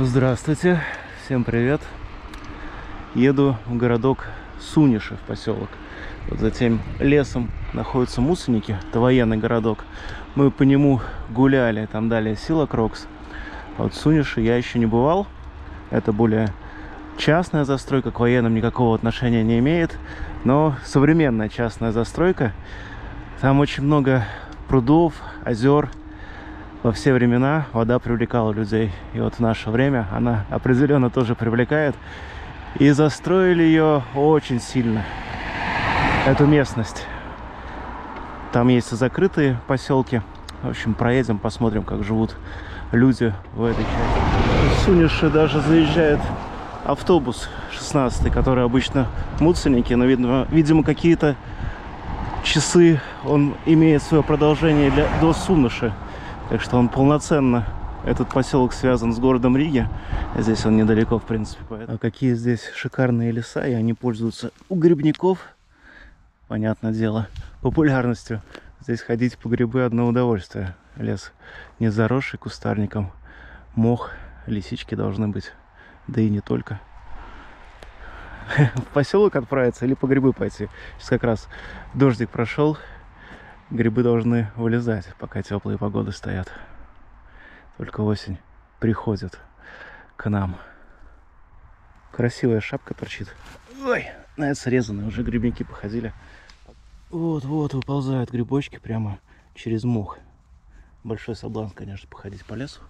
Здравствуйте, всем привет. Еду в городок Суниши, в поселок. Вот за тем лесом находятся Мусорники, это военный городок. Мы по нему гуляли, там далее Сила Крокс. А вот Суниши я еще не бывал. Это более частная застройка, к военным никакого отношения не имеет. Но современная частная застройка. Там очень много прудов, озер. Во все времена вода привлекала людей. И вот в наше время она определенно тоже привлекает. И застроили ее очень сильно, эту местность. Там есть закрытые поселки. В общем, проедем, посмотрим, как живут люди в этой части. В Суниши даже заезжает автобус 16-й, который обычно муценики. Но, видимо, какие-то часы он имеет свое продолжение до Суниши. Так что он полноценно, этот поселок связан с городом Риги. Здесь он недалеко, в принципе. Поэтому. А какие здесь шикарные леса, и они пользуются у грибников, понятное дело, популярностью. Здесь ходить по грибы одно удовольствие. Лес не заросший кустарником, мох, лисички должны быть, да и не только. В поселок отправиться или по грибы пойти? Сейчас как раз дождик прошел. Грибы должны вылезать, пока теплые погоды стоят. Только осень приходит к нам. Красивая шапка торчит. Ой, на это срезанные уже грибники походили. Вот-вот выползают грибочки прямо через мох. Большой соблазн, конечно, походить по лесу.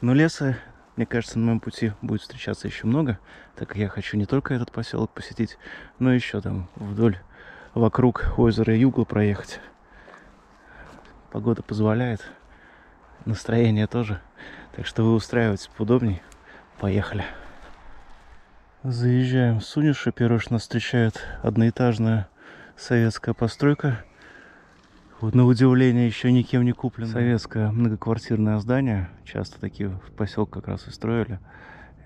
Но леса, мне кажется, на моем пути будет встречаться еще много. Так как я хочу не только этот поселок посетить, но еще там вдоль, вокруг озера Югла проехать. Погода позволяет, настроение тоже. Так что вы устраивайтесь поудобней. Поехали. Заезжаем в Суниши. Первое, что нас встречает, одноэтажная советская постройка. Вот на удивление еще никем не куплено. Советское многоквартирное здание. Часто такие в поселке как раз и строили.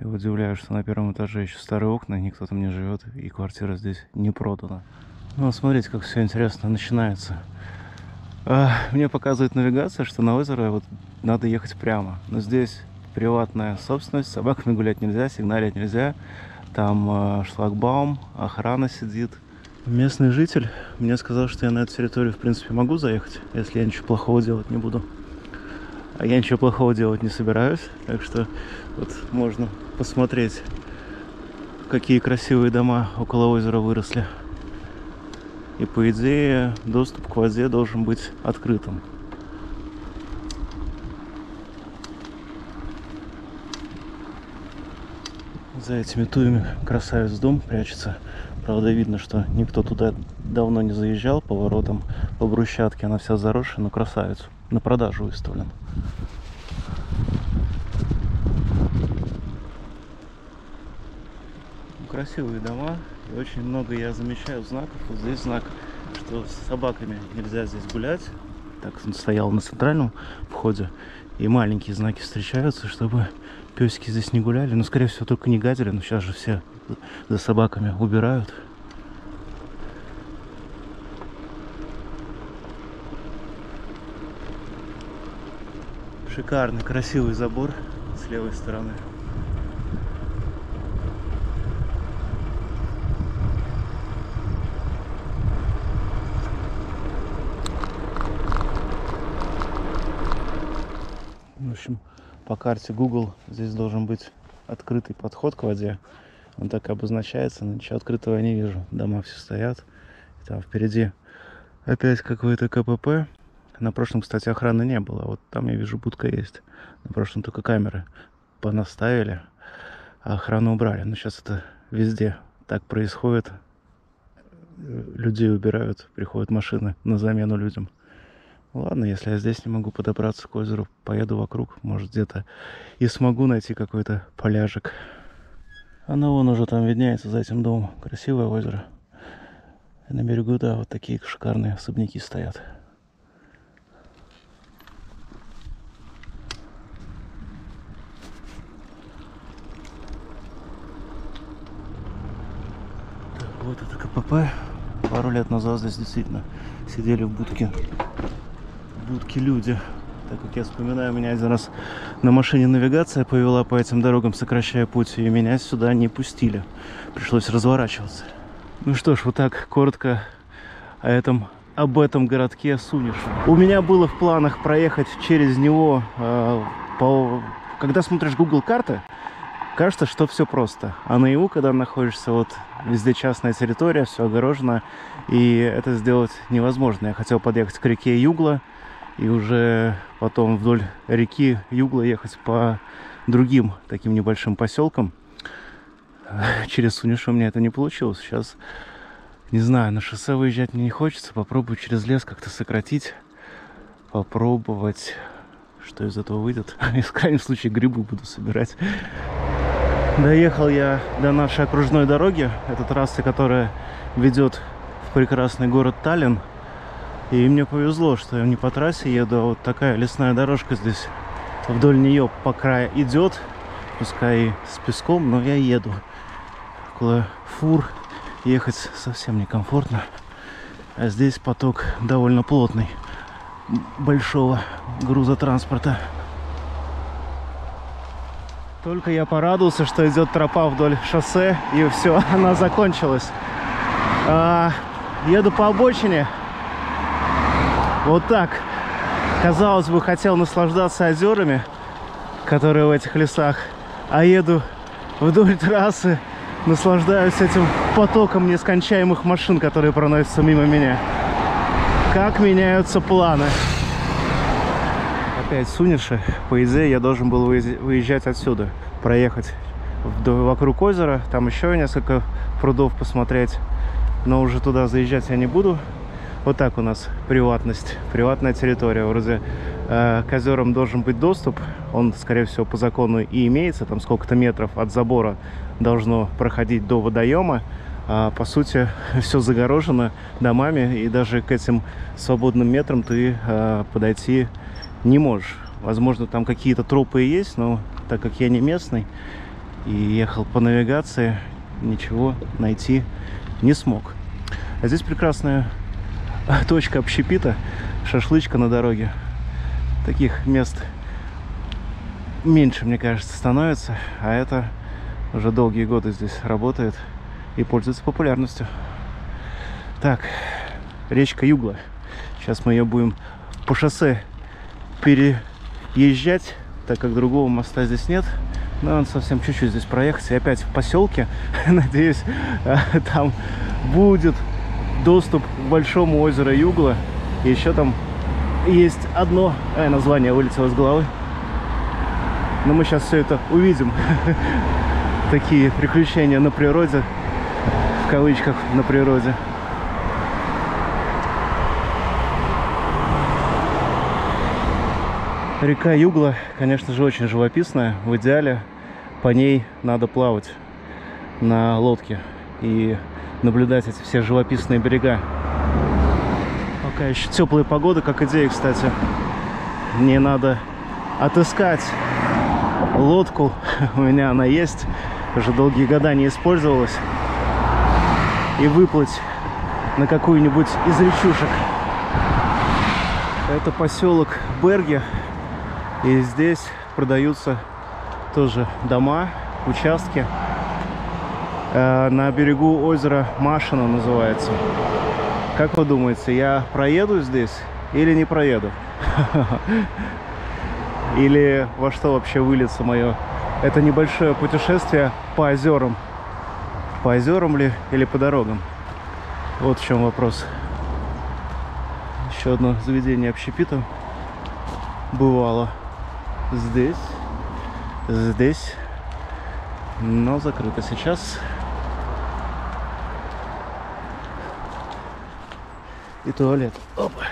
Я удивляюсь, что на первом этаже еще старые окна, никто там не живет, и квартира здесь не продана. Ну, смотрите, как все интересно начинается. Мне показывает навигация, что на озеро вот надо ехать прямо. Но здесь приватная собственность, с собаками гулять нельзя, сигналить нельзя. Там шлагбаум, охрана сидит. Местный житель мне сказал, что я на эту территорию, в принципе, могу заехать, если я ничего плохого делать не буду. А я ничего плохого делать не собираюсь, так что вот можно посмотреть, какие красивые дома около озера выросли. И, по идее, доступ к воде должен быть открытым. За этими туями красавец дом прячется. Правда, видно, что никто туда давно не заезжал. Поворотом по брусчатке она вся заросшая, но красавец на продажу выставлен. Красивые дома. И очень много я замечаю знаков. Вот здесь знак, что с собаками нельзя здесь гулять. Так он стоял на центральном входе. И маленькие знаки встречаются, чтобы песики здесь не гуляли. Но, скорее всего, только не гадили. Но сейчас же все за собаками убирают. Шикарный, красивый забор с левой стороны. В общем, по карте Google здесь должен быть открытый подход к воде. Он так обозначается, но ничего открытого я не вижу. Дома все стоят. И там впереди опять какое-то КПП. На прошлом, кстати, охраны не было. Вот там я вижу, будка есть. На прошлом только камеры понаставили, а охрану убрали. Но сейчас это везде так происходит. Людей убирают, приходят машины на замену людям. Ладно, если я здесь не могу подобраться к озеру, поеду вокруг, может, где-то и смогу найти какой-то поляжик. Оно вон уже там виднеется за этим домом. Красивое озеро. И на берегу, да, вот такие шикарные особняки стоят. Так, вот это КПП. Пару лет назад здесь действительно сидели в будке люди. Так как я вспоминаю, меня один раз на машине навигация повела по этим дорогам, сокращая путь, и меня сюда не пустили. Пришлось разворачиваться. Ну что ж, вот так коротко об этом городке Суниши. У меня было в планах проехать через него. Когда смотришь Google карты, кажется, что все просто. А наяву, когда находишься, вот везде частная территория, все огорожено, и это сделать невозможно. Я хотел подъехать к реке Югла и уже потом вдоль реки Югла ехать по другим таким небольшим поселкам. Через Суниши у меня это не получилось. Сейчас, не знаю, на шоссе выезжать мне не хочется. Попробую через лес как-то сократить. Попробовать, что из этого выйдет. В крайнем случае грибы буду собирать. Доехал я до нашей окружной дороги. Это трасса, которая ведет в прекрасный город Таллин. И мне повезло, что я не по трассе еду, а вот такая лесная дорожка здесь. Вдоль нее по краю идет, пускай и с песком, но я еду. Около фур ехать совсем некомфортно. А здесь поток довольно плотный, большого грузотранспорта. Только я порадовался, что идет тропа вдоль шоссе, и все, она закончилась. Еду по обочине. Вот так. Казалось бы, хотел наслаждаться озерами, которые в этих лесах, а еду вдоль трассы, наслаждаюсь этим потоком нескончаемых машин, которые проносятся мимо меня. Как меняются планы. Опять Суниши. По идее, я должен был выезжать отсюда, проехать вокруг озера, там еще несколько прудов посмотреть, но уже туда заезжать я не буду. Вот так у нас приватность, приватная территория. Вроде к озерам должен быть доступ, он, скорее всего, по закону и имеется. Там сколько-то метров от забора должно проходить до водоема. А по сути, все загорожено домами, и даже к этим свободным метрам ты подойти не можешь. Возможно, там какие-то тропы и есть, но так как я не местный и ехал по навигации, ничего найти не смог. А здесь прекрасная точка общепита, шашлычка на дороге. Таких мест меньше, мне кажется, становится, а это уже долгие годы здесь работает и пользуется популярностью. Так, речка Югла. Сейчас мы ее будем по шоссе переезжать, так как другого моста здесь нет. Но надо совсем чуть-чуть здесь проехать и опять в поселке. Надеюсь, там будет доступ к большому озеру Югла. И еще там есть одно название вылетело из головы. Но мы сейчас все это увидим. Такие приключения на природе, в кавычках на природе. Река Югла, конечно же, очень живописная. В идеале по ней надо плавать на лодке и наблюдать эти все живописные берега. Пока еще теплая погода, как идея, кстати. Мне надо отыскать лодку. У меня она есть, уже долгие года не использовалась. И выплыть на какую-нибудь из речушек. Это поселок Берги. И здесь продаются тоже дома, участки. На берегу озера Машина называется. Как вы думаете, я проеду здесь или не проеду? Или во что вообще выльется мое это небольшое путешествие по озерам? По озерам ли или по дорогам? Вот в чем вопрос. Еще одно заведение общепита бывало здесь, но закрыто сейчас. И туалет. Опа.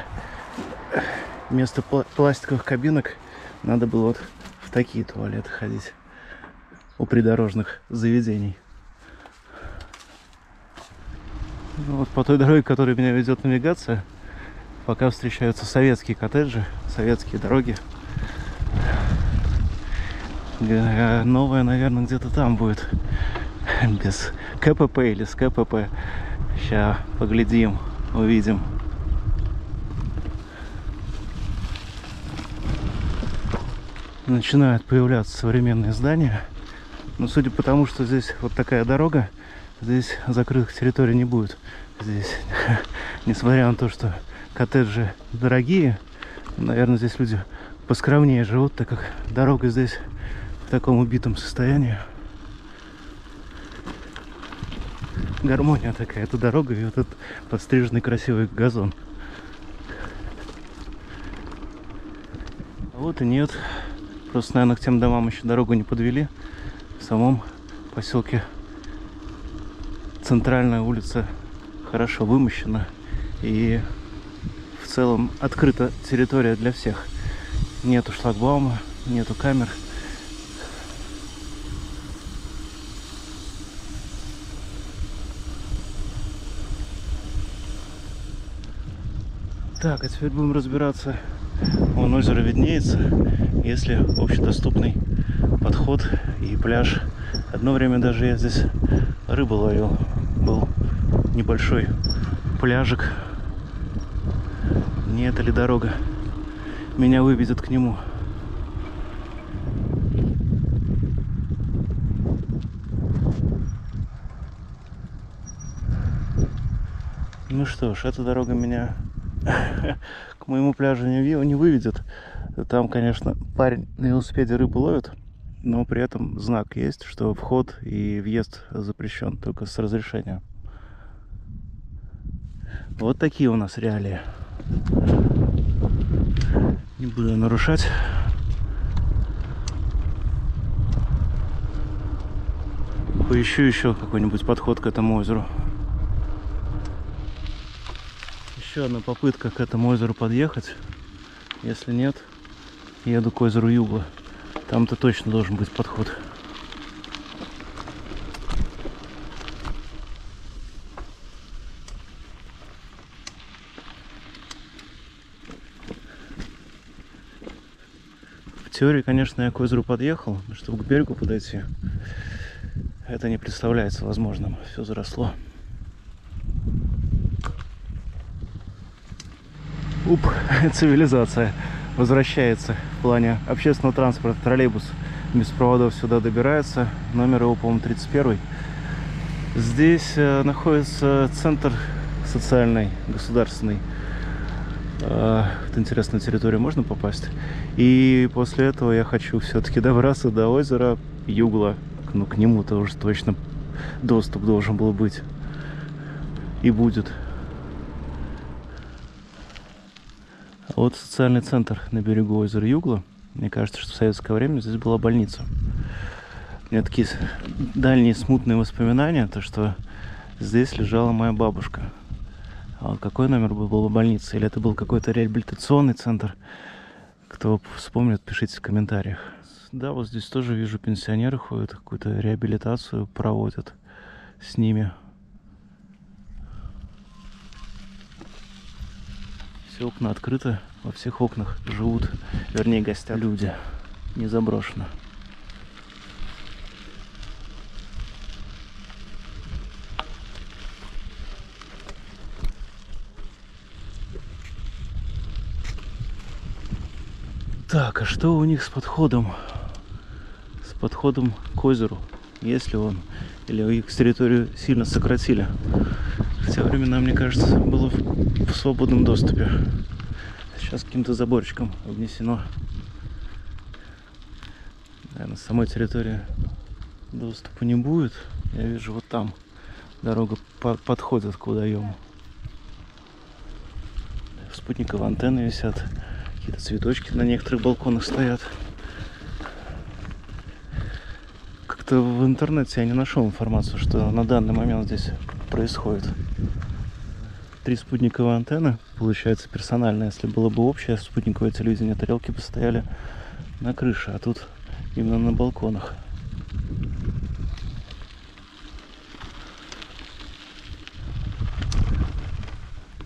Вместо пластиковых кабинок надо было вот в такие туалеты ходить у придорожных заведений. Вот по той дороге, которой меня ведет навигация, пока встречаются советские коттеджи, советские дороги. Новая, наверное, где-то там будет. Без КПП или с КПП. Сейчас поглядим, увидим. начинают появляться современные здания. Но судя по тому, что здесь вот такая дорога, здесь закрытых территорий не будет. Здесь, несмотря на то, что коттеджи дорогие, наверное, здесь люди поскромнее живут, так как дорога здесь в таком убитом состоянии. Гармония такая, это дорога и вот этот подстриженный красивый газон. А вот и нет. Просто, наверное, к тем домам еще дорогу не подвели. В самом поселке центральная улица хорошо вымощена. И в целом открыта территория для всех. Нету шлагбаума, нету камер. Так, а теперь будем разбираться. Вон озеро виднеется, если общедоступный подход и пляж. Одно время даже я здесь рыбу ловил. Был небольшой пляжик. Не это ли дорога меня выведет к нему? Ну что ж, эта дорога меня к моему пляжу не выведет. Там, конечно, парень на велосипеде рыбу ловит, но при этом знак есть, что вход и въезд запрещен, только с разрешения. Вот такие у нас реалии. Не буду нарушать. Поищу еще какой-нибудь подход к этому озеру. Еще одна попытка к этому озеру подъехать. Если нет, еду к озеру Югла. Там-то точно должен быть подход. В теории, конечно, я к озеру подъехал, но чтобы к берегу подойти, это не представляется возможным. Все заросло. Уп, цивилизация возвращается в плане общественного транспорта. Троллейбус без проводов сюда добирается. Номер его, по-моему, 31. Здесь находится центр социальный, государственный. Это интересная территория, можно попасть. И после этого я хочу все-таки добраться до озера Югла. Ну, к нему-то уже точно доступ должен был быть. И будет. Вот социальный центр на берегу озера Югла. Мне кажется, что в советское время здесь была больница. У меня такие дальние смутные воспоминания, то что здесь лежала моя бабушка. А вот какой номер был больницы? Или это был какой-то реабилитационный центр? Кто вспомнит, пишите в комментариях. Да, вот здесь тоже вижу, пенсионеры ходят, какую-то реабилитацию проводят с ними. Все окна открыты, во всех окнах живут, вернее, гостят люди, не заброшено. Так, а что у них с подходом? С подходом к озеру, если он, или их территорию сильно сократили. В те времена, мне кажется, было в свободном доступе. Сейчас каким-то заборчиком обнесено. Наверное, с самой территории доступа не будет. Я вижу, вот там дорога подходит к водоему. Спутниковые антенны висят. Какие-то цветочки на некоторых балконах стоят. Как-то в интернете я не нашел информацию, что на данный момент здесь происходит. 3 спутниковые антенны, получается, персональные. Если было бы общее спутниковое телевидение, тарелки бы стояли на крыше, а тут именно на балконах.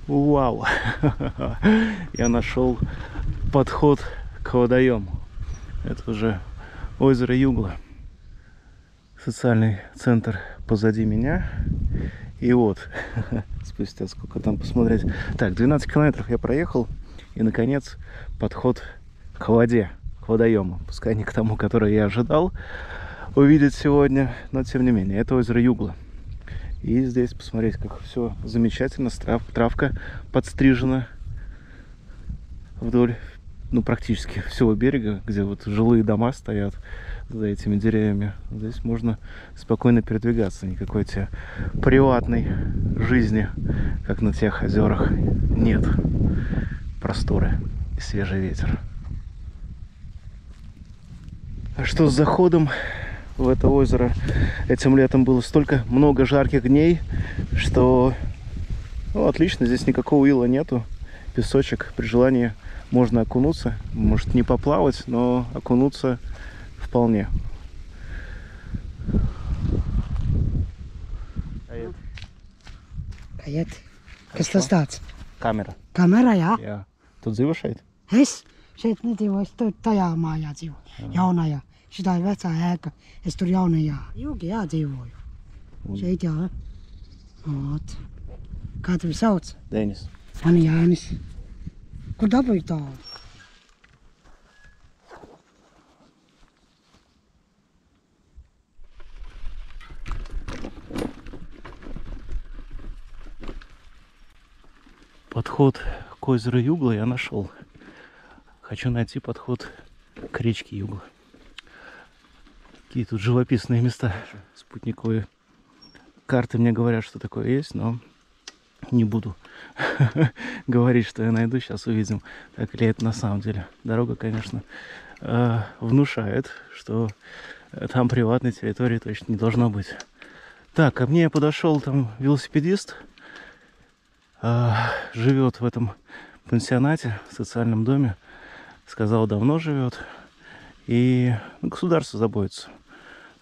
Вау! Я нашел подход к водоему. Это уже озеро Югла. Социальный центр позади меня. И вот, спустя сколько там посмотреть. Так, 12 километров я проехал. И, наконец, подход к воде. к водоему. Пускай не к тому, который я ожидал увидеть сегодня, но тем не менее. Это озеро Югла. И здесь посмотреть, как все замечательно. Травка подстрижена вдоль, ну, практически всего берега, где вот жилые дома стоят за этими деревьями. Здесь можно спокойно передвигаться. Никакой тебе приватной жизни, как на тех озерах, нет. Просторы и свежий ветер. А что с заходом в это озеро? Этим летом было столько много жарких дней, что, ну, отлично, здесь никакого ила нету. Песочек, при желании можно окунуться. Может, не поплавать, но окунуться вполне. Каят. Кастастац. Камера. Камера, я. Тут зывашает? Есть. Шесть не зываш, тут тая моя зыва. Явная. Сюда веца эка. Эсту явная. Юги я зываю. Шесть я. Вот. Как вы саутся? Денис. Они Янис. Куда пойдал? Подход к озеру Югла я нашел. Хочу найти подход к речке Югла. Какие тут живописные места. Спутниковые карты мне говорят, что такое есть, но не буду говорить, что я найду. Сейчас увидим, так ли это на самом деле. Дорога, конечно, внушает, что там приватной территории точно не должно быть. Так, ко мне подошел там велосипедист. Живет в этом пансионате, в социальном доме. Сказал, давно живет. И государство заботится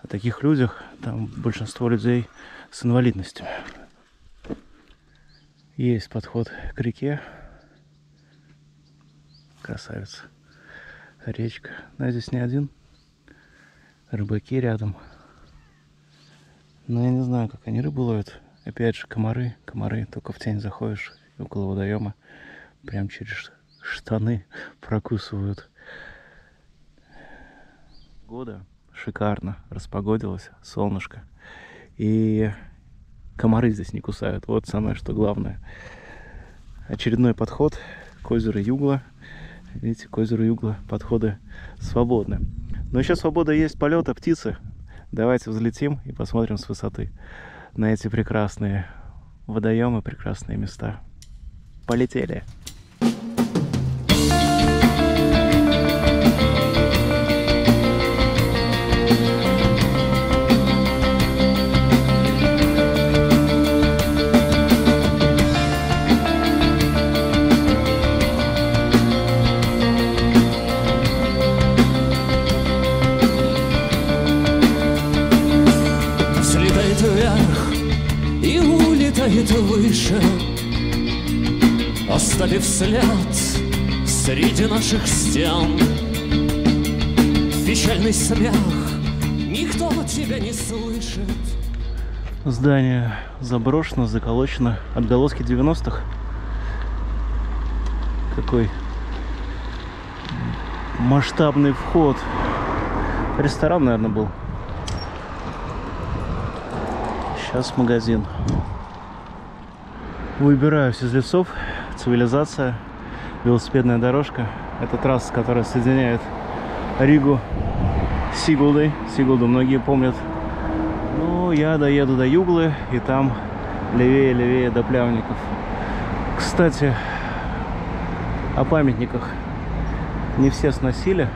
о таких людях. Там большинство людей с инвалидностями. Есть подход к реке. Красавица. Речка. Но я здесь не один. Рыбаки рядом. Но я не знаю, как они рыбу ловят. Опять же, комары. Комары. Только в тень заходишь. И около водоема. Прям через штаны прокусывают. Года шикарно. Распогодилось. Солнышко. И комары здесь не кусают. Вот самое, что главное. Очередной подход к озеру Югла. Видите, к озеру Югла подходы свободны. Но еще свобода есть полета птицы. Давайте взлетим и посмотрим с высоты на эти прекрасные водоемы, прекрасные места. Полетели! Выше, оставив след среди наших стен. Печальный смех, никто тебя не слышит. Здание заброшено, заколочено. Отголоски 90-х. Какой масштабный вход. Ресторан, наверное, был. Сейчас магазин. Выбираюсь из лесов, цивилизация, велосипедная дорожка. Это трасса, которая соединяет Ригу с Сигулдой. Сигулду многие помнят. Ну, я доеду до Юглы, и там левее до Плявников. Кстати, о памятниках. Не все сносили.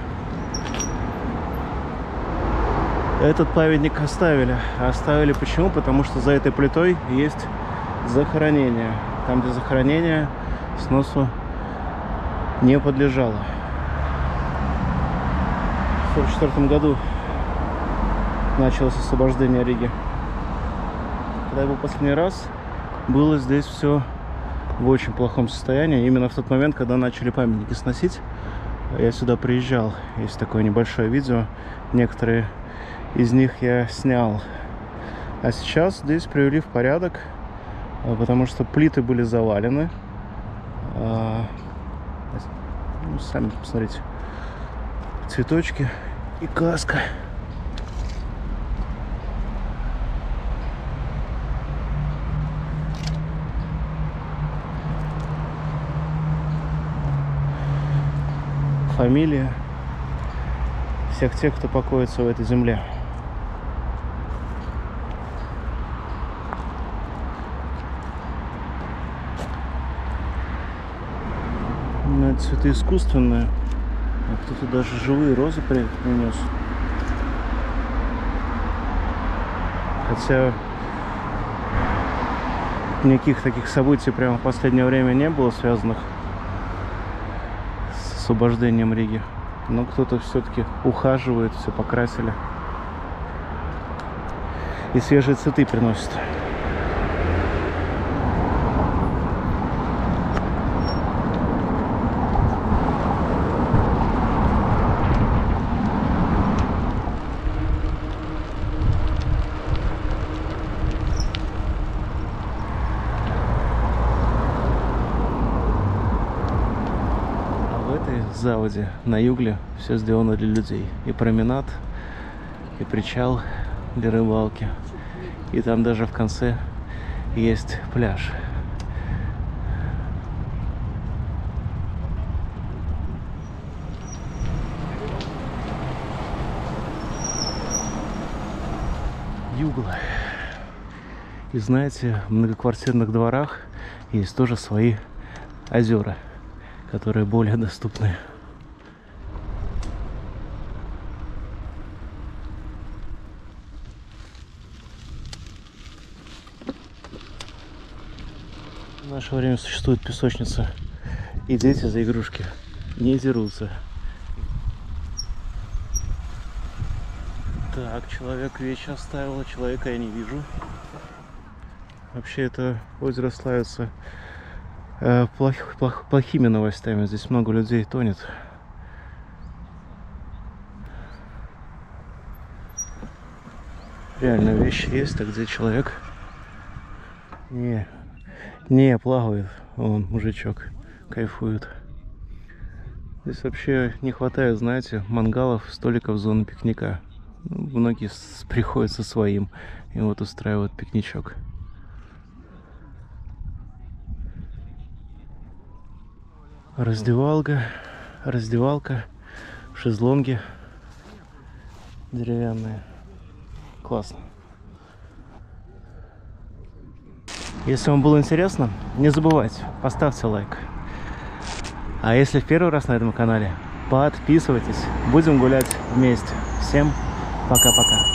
Этот памятник оставили. Оставили почему? Потому что за этой плитой есть захоронение. Там, где захоронение, сносу не подлежало. В 1944 году началось освобождение Риги. Когда я был последний раз, было здесь все в очень плохом состоянии. Именно в тот момент, когда начали памятники сносить, я сюда приезжал. Есть такое небольшое видео. Некоторые из них я снял. А сейчас здесь привели в порядок, потому что плиты были завалены. Ну, сами посмотрите. цветочки и каска. Фамилия всех тех, кто покоится в этой земле. Но это цветы искусственные, а кто-то даже живые розы принес. Хотя никаких таких событий прямо в последнее время не было, связанных с освобождением Риги. Но кто-то все-таки ухаживает, все покрасили. И свежие цветы приносят. Заводе на Югле все сделано для людей. И променад, и причал для рыбалки. И там даже в конце есть пляж. Югла. И знаете, в многоквартирных дворах есть тоже свои озера, которые более доступны. В наше время существует песочница, и дети за игрушки не дерутся. Так, человек вещи оставил, а человека я не вижу. Вообще это озеро славится плохими новостями. Здесь много людей тонет. Реально вещи есть, а где человек не плавает, он мужичок кайфует. Здесь вообще не хватает, знаете, мангалов, столиков, зоны пикника. Многие приходят со своим и вот устраивают пикничок. Раздевалка, шезлонги деревянные. Классно. Если вам было интересно, не забывайте, поставьте лайк. А если в первый раз на этом канале, подписывайтесь. Будем гулять вместе. Всем пока-пока.